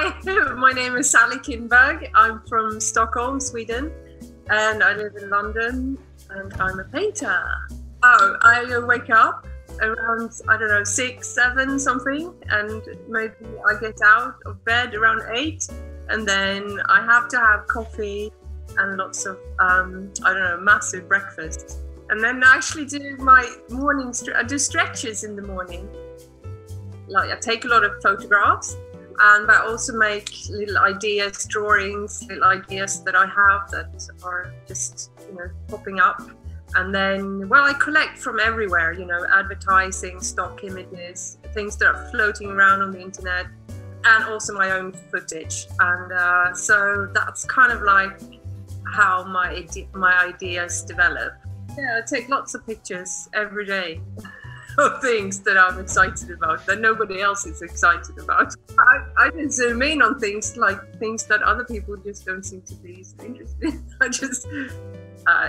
Hi, my name is Sally Kindberg. I'm from Stockholm, Sweden, and I live in London, and I'm a painter. Oh, I wake up around, I don't know, 6, 7, something, and maybe I get out of bed around 8, and then I have to have coffee and lots of, I don't know, massive breakfast. And then I actually do my morning, I do stretches in the morning. Like I take a lot of photographs, and I also make little ideas, drawings, little ideas that I have that are just, you know, popping up. And then, well, I collect from everywhere, you know, advertising, stock images, things that are floating around on the internet, and also my own footage. And so that's kind of like how my ideas develop. Yeah, I take lots of pictures every day of things that I'm excited about, that nobody else is excited about. I just zoom in on things, like things that other people just don't seem to be so interested in. I just,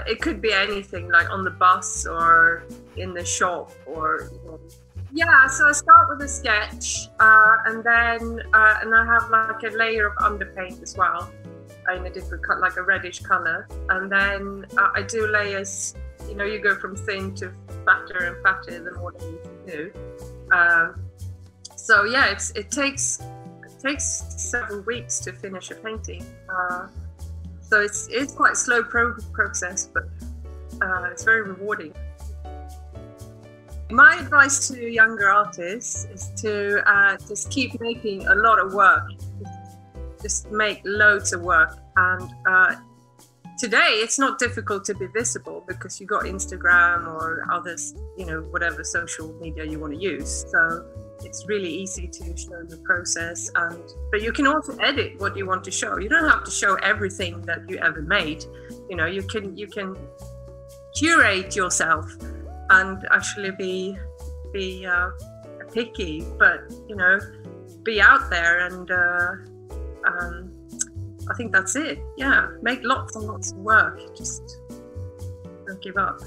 it could be anything, like on the bus or in the shop or, you know. Yeah, so I start with a sketch and then, and I have like a layer of underpaint as well, in a different cut, like a reddish color. And then I do layers, you know, you go from thin to fatter and fatter the more you do. So yeah, it takes several weeks to finish a painting. So it's quite a slow process, but it's very rewarding. My advice to younger artists is to just keep making a lot of work. Just make loads of work. And today it's not difficult to be visible because you've got Instagram or others, you know, whatever social media you want to use. So it's really easy to show the process, but you can also edit what you want to show. You don't have to show everything that you ever made. You know, you can curate yourself and actually be picky, but, you know, be out there and I think that's it. Yeah, make lots and lots of work. Just don't give up.